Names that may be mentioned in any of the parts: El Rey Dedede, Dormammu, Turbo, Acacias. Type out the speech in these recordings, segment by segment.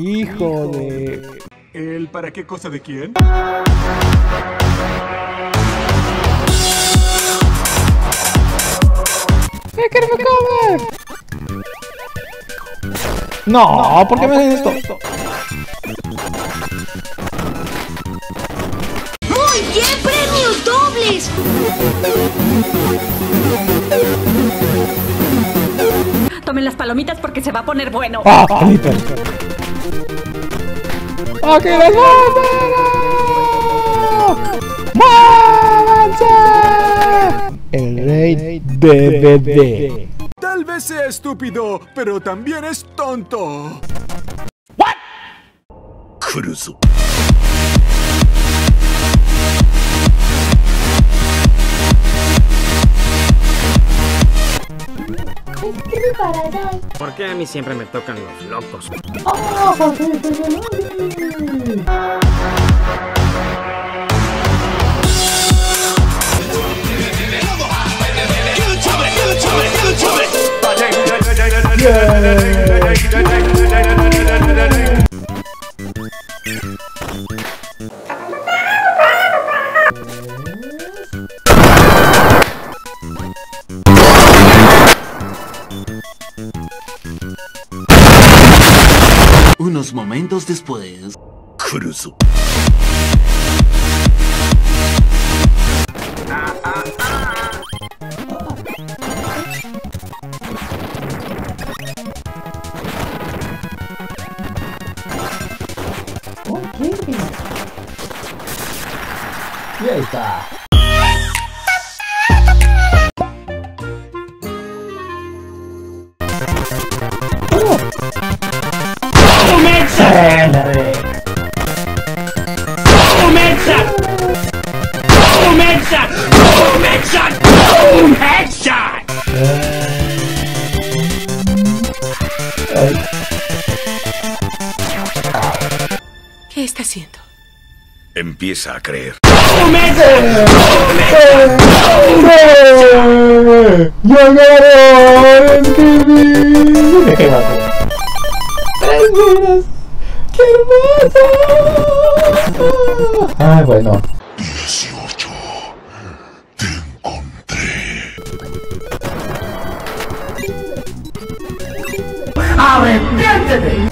Hijo de... ¿El para qué cosa de quién? ¡Que no me come! No, ¿por qué me hacen esto? ¡Muy bien! ¡Premios dobles! Tomen las palomitas porque se va a poner bueno. ¡Ah! ¡Aquí les vamos! ¡Muévanse! El Rey Dedede. Tal vez sea estúpido, pero también es tonto. ¿What? Cruzo. ¿Por qué a mí siempre me tocan los locos? ¡Oh! Unos momentos después, cruzo. Y ahí está. ¿Qué está haciendo? Empieza a creer. ¡Tres vidas! ¡Qué hermoso! Ah, bueno. 18. Te encontré. ¡Arrepiéntete!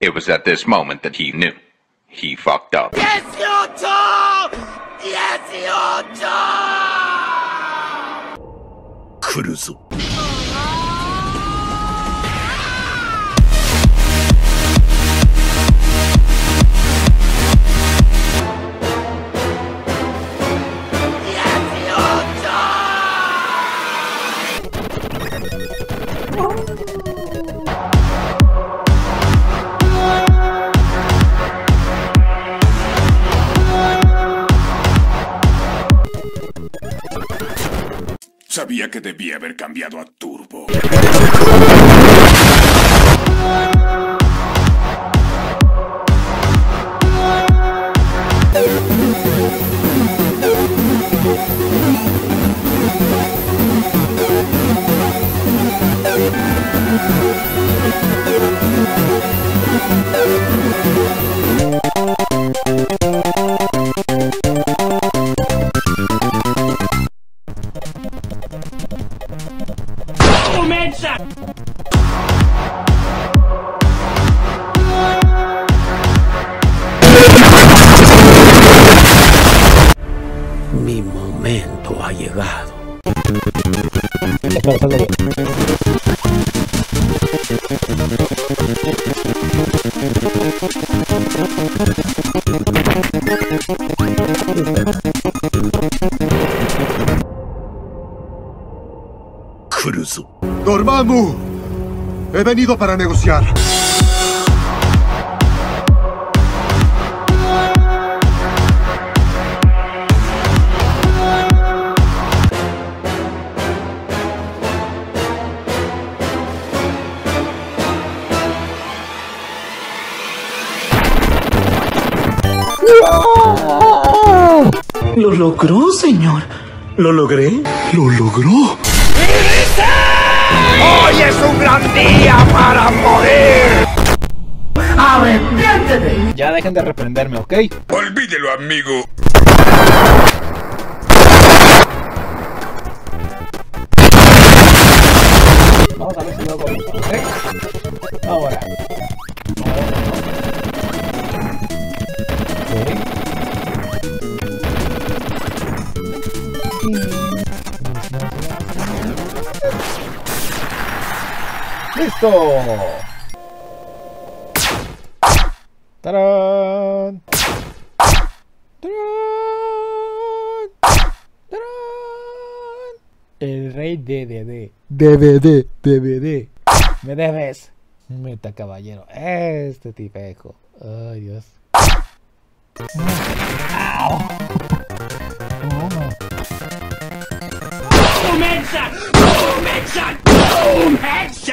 It was at this moment that he knew. He fucked up. 18! ¡来るぞ! Sabía que debía haber cambiado a Turbo. Mi momento ha llegado. Cruzo. Dormammu, he venido para negociar. Lo logró, señor. ¿Lo logré? ¡Lo logró! ¡Hoy es un gran día para morir! ¡Arrepiéntete! Ya dejen de reprenderme, ¿ok? Olvídelo, amigo. Vamos a ver si lo hago, ¿ok? Ahora. ¡Listo! ¡Tarán! ¡Tarán! ¡Tarán! El Rey Dedede. DVD. Me debes. Meta, caballero. Este tipejo. Ay, Dios. ¡Au! ¡Boom, headshot!